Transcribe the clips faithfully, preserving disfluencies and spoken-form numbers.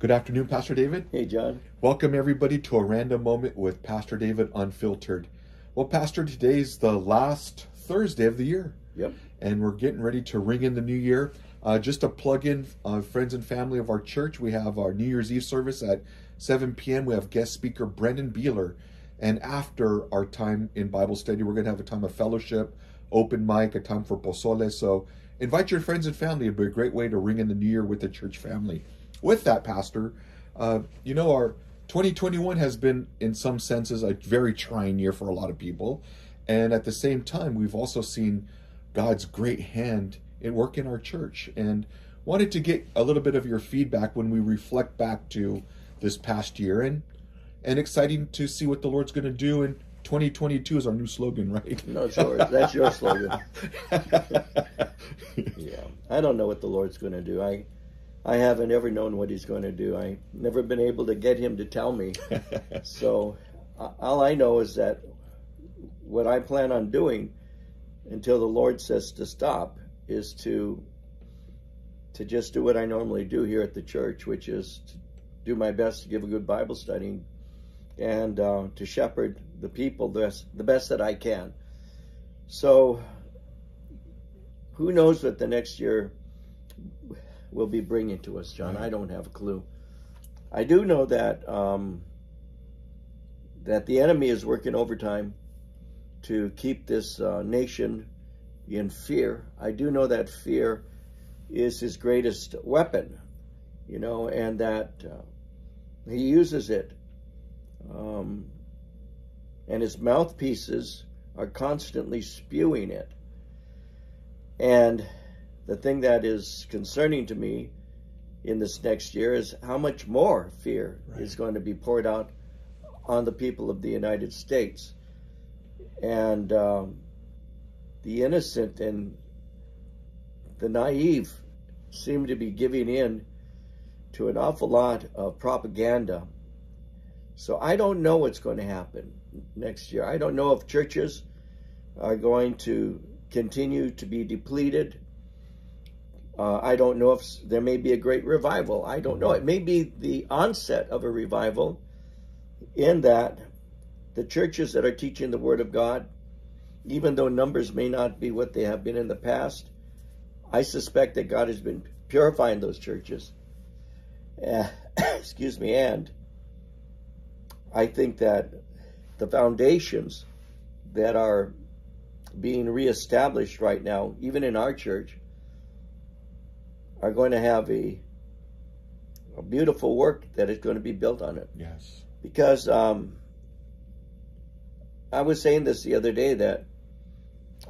Good afternoon, Pastor David. Hey, John. Welcome, everybody, to a Random Moment with Pastor David Unfiltered. Well, Pastor, today's the last Thursday of the year. Yep. And we're getting ready to ring in the new year. Uh, just to plug in uh, friends and family of our church, we have our New Year's Eve service at seven p m We have guest speaker Brendan Bieler. And after our time in Bible study, we're going to have a time of fellowship, open mic, a time for pozole. So invite your friends and family. It'd be a great way to ring in the new year with the church family. With that, Pastor, uh, you know, our twenty twenty-one has been, in some senses, a very trying year for a lot of people. And at the same time, we've also seen God's great hand at work in our church. And wanted to get a little bit of your feedback when we reflect back to this past year. And, and exciting to see what the Lord's going to do. And twenty twenty-two is our new slogan, right? No, it's yours. That's your slogan. Yeah. I don't know what the Lord's going to do. I... I haven't ever known what he's going to do. I've never been able to get him to tell me. So all I know is that what I plan on doing until the Lord says to stop is to to just do what I normally do here at the church, which is to do my best to give a good Bible study and uh, to shepherd the people the best, the best that I can. So who knows what the next year will be bringing to us, John. I don't have a clue. I do know that um, that the enemy is working overtime to keep this uh, nation in fear. I do know that fear is his greatest weapon, you know, and that uh, he uses it. Um, and his mouthpieces are constantly spewing it. And the thing that is concerning to me in this next year is how much more fear right. is going to be poured out on the people of the United States. And um, the innocent and the naive seem to be giving in to an awful lot of propaganda. So I don't know what's going to happen next year. I don't know if churches are going to continue to be depleted. Uh, I don't know if there may be a great revival. I don't know. It may be the onset of a revival in that the churches that are teaching the Word of God, even though numbers may not be what they have been in the past, I suspect that God has been purifying those churches. Uh, excuse me. And I think that the foundations that are being reestablished right now, even in our church, are going to have a, a beautiful work that is going to be built on it. Yes. Because um, I was saying this the other day that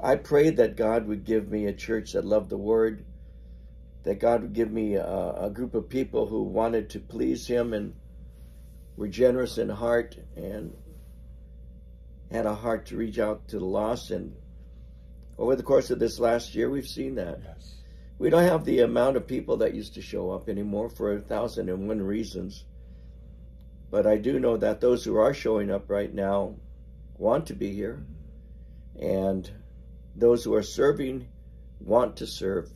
I prayed that God would give me a church that loved the Word, that God would give me a, a group of people who wanted to please Him and were generous in heart and had a heart to reach out to the lost. And over the course of this last year, we've seen that. Yes. We don't have the amount of people that used to show up anymore for a thousand and one reasons. But I do know that those who are showing up right now want to be here. And those who are serving want to serve.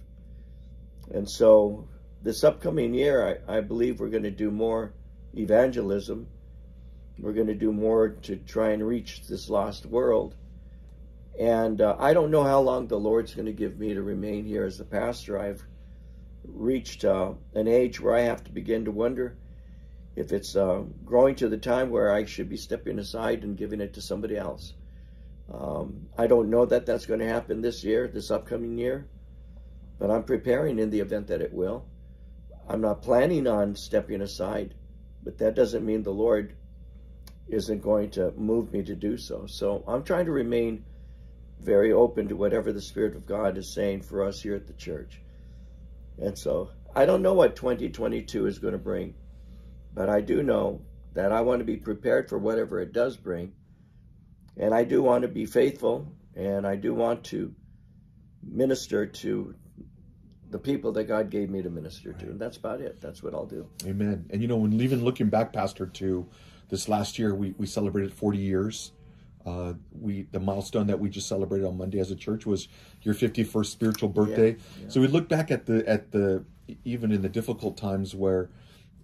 And so this upcoming year, I, I believe we're going to do more evangelism. We're going to do more to try and reach this lost world. And uh, I don't know how long the Lord's going to give me to remain here as a pastor. I've reached uh, an age where I have to begin to wonder if it's uh, growing to the time where I should be stepping aside and giving it to somebody else. Um, I don't know that that's going to happen this year, this upcoming year, but I'm preparing in the event that it will. I'm not planning on stepping aside, but that doesn't mean the Lord isn't going to move me to do so. So I'm trying to remain very open to whatever the Spirit of God is saying for us here at the church. And so I don't know what twenty twenty-two is going to bring, but I do know that I want to be prepared for whatever it does bring. And I do want to be faithful, and I do want to minister to the people that God gave me to minister right. to. And that's about it. That's what I'll do. Amen. And you know, when even looking back, Pastor, to this last year, we, we celebrated forty years. Uh, we the milestone that we just celebrated on Monday as a church was your fifty-first spiritual birthday. Yeah, yeah. So we look back at the at the even in the difficult times where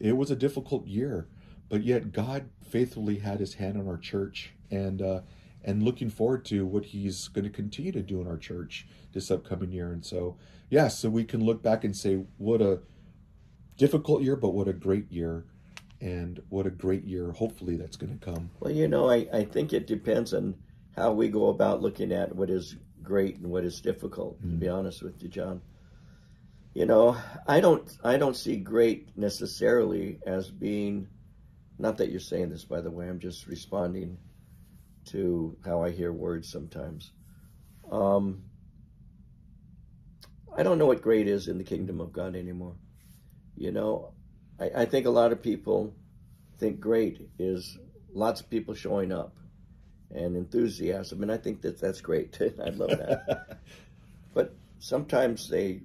it was a difficult year, but yet God faithfully had his hand on our church, and uh, and looking forward to what he's going to continue to do in our church this upcoming year. And so, yeah, so we can look back and say, what a difficult year, but what a great year, and what a great year, hopefully, that's going to come. Well, you know, I, I think it depends on how we go about looking at what is great and what is difficult, mm-hmm. to be honest with you, John. You know, I don't, I don't see great necessarily as being, not that you're saying this, by the way, I'm just responding to how I hear words sometimes. Um, I don't know what great is in the kingdom of God anymore. You know, I, I think a lot of people think great is lots of people showing up and enthusiasm, and I think that that's great. I love that. But sometimes they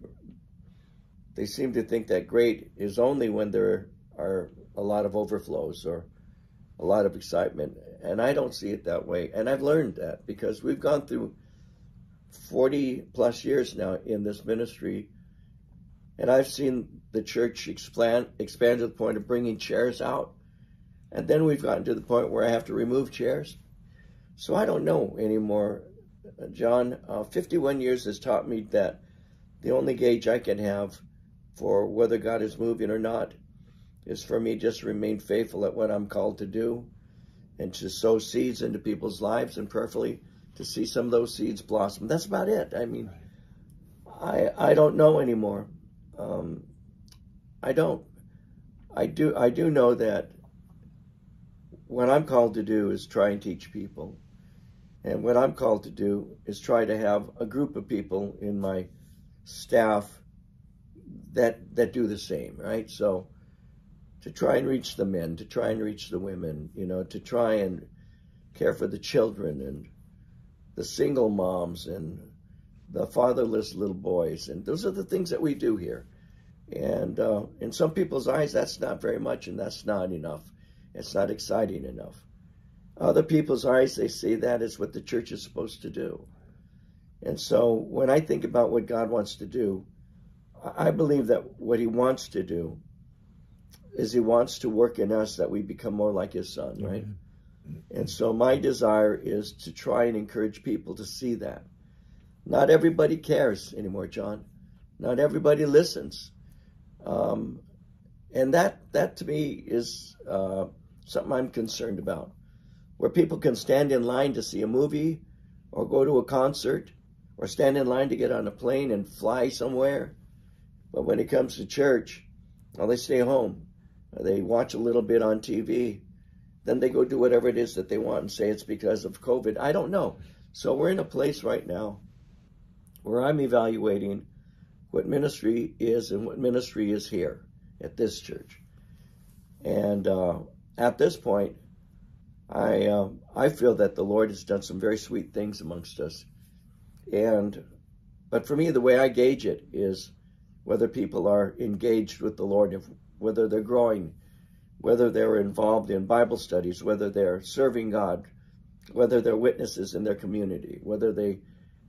they seem to think that great is only when there are a lot of overflows or a lot of excitement, and I don't see it that way. And I've learned that because we've gone through forty plus years now in this ministry, and I've seen the church expand, expand to the point of bringing chairs out, and then we've gotten to the point where I have to remove chairs. So I don't know anymore, John. Uh, fifty-one years has taught me that the only gauge I can have for whether God is moving or not is for me just to remain faithful at what I'm called to do and to sow seeds into people's lives and prayerfully to see some of those seeds blossom. That's about it. I mean, I I don't know anymore. Um, I don't. I do, I do know that what I'm called to do is try and teach people. And what I'm called to do is try to have a group of people in my staff that that do the same, right? So to try and reach the men, to try and reach the women, you know, to try and care for the children and the single moms and the fatherless little boys. And those are the things that we do here. And uh, in some people's eyes, that's not very much, and that's not enough. It's not exciting enough. Other people's eyes, they see that as what the church is supposed to do. And so when I think about what God wants to do, I believe that what he wants to do is he wants to work in us that we become more like his son, right? Mm-hmm. And so my desire is to try and encourage people to see that. Not everybody cares anymore, John. Not everybody listens. Um, and that, that to me is uh, something I'm concerned about, where people can stand in line to see a movie or go to a concert or stand in line to get on a plane and fly somewhere. But when it comes to church, well, they stay home. They watch a little bit on T V. Then they go do whatever it is that they want and say it's because of COVID. I don't know. So we're in a place right now where I'm evaluating what ministry is and what ministry is here at this church. And uh, at this point, I, uh, I feel that the Lord has done some very sweet things amongst us. And, but for me, the way I gauge it is whether people are engaged with the Lord, if, whether they're growing, whether they're involved in Bible studies, whether they're serving God, whether they're witnesses in their community, whether they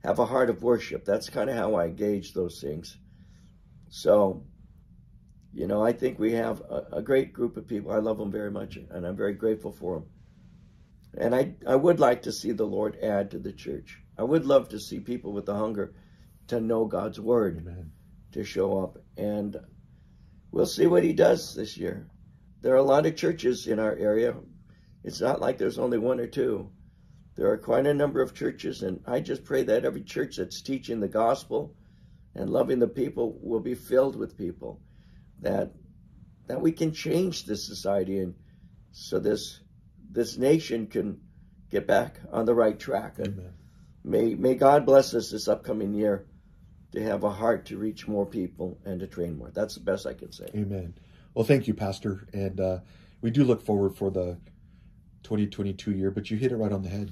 have a heart of worship. That's kind of how I gauge those things. So, you know, I think we have a, a great group of people. I love them very much, and I'm very grateful for them. And I, I would like to see the Lord add to the church. I would love to see people with the hunger to know God's word. Amen. To show up, and we'll see what he does this year. There are a lot of churches in our area. It's not like there's only one or two. There are quite a number of churches, and I just pray that every church that's teaching the gospel and loving the people will be filled with people, that that we can change this society, and so this this nation can get back on the right track. And Amen. May may God bless us this upcoming year to have a heart to reach more people and to train more. That's the best I can say. Amen. Well, thank you, Pastor. And uh, we do look forward for the twenty twenty-two year, but you hit it right on the head.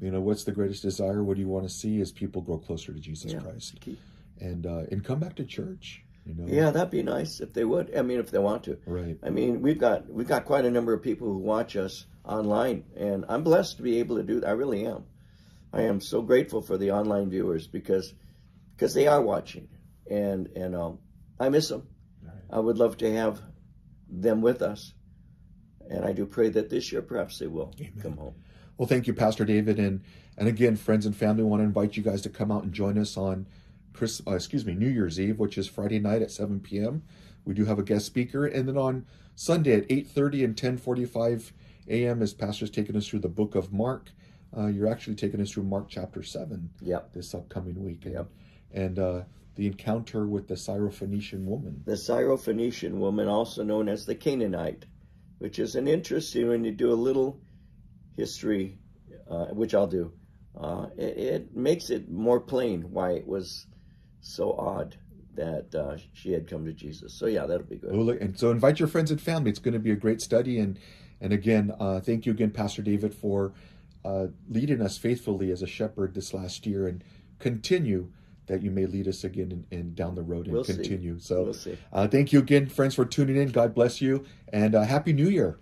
You know, what's the greatest desire? What do you want to see is people grow closer to Jesus yeah, Christ and uh, and come back to church. You know? Yeah, that'd be nice if they would. I mean, if they want to. Right. I mean, we've got, we've got quite a number of people who watch us online, and I'm blessed to be able to do that. I really am. I am so grateful for the online viewers because because they are watching, and and um, I miss them. Right. I would love to have them with us. And I do pray that this year perhaps they will Amen. Come home. Well, thank you, Pastor David. And and again, friends and family, we want to invite you guys to come out and join us on Chris, uh, excuse me, New Year's Eve, which is Friday night at seven p m We do have a guest speaker. And then on Sunday at eight thirty and ten forty-five a m as Pastor's taking us through the book of Mark. Uh, you're actually taking us through Mark chapter seven yep. this upcoming week. And, yep. and uh, the encounter with the Syrophoenician woman. The Syrophoenician woman, also known as the Canaanite, which is an interesting when you do a little history, uh, which I'll do. Uh, it, it makes it more plain why it was so odd that uh, she had come to Jesus. So yeah, that'll be good. Well, and so invite your friends and family. It's going to be a great study. And, and again, uh, thank you again, Pastor David, for Uh, leading us faithfully as a shepherd this last year, and continue that you may lead us again and down the road and we'll continue. See. So we'll see. Uh, thank you again, friends, for tuning in. God bless you, and uh, Happy New Year.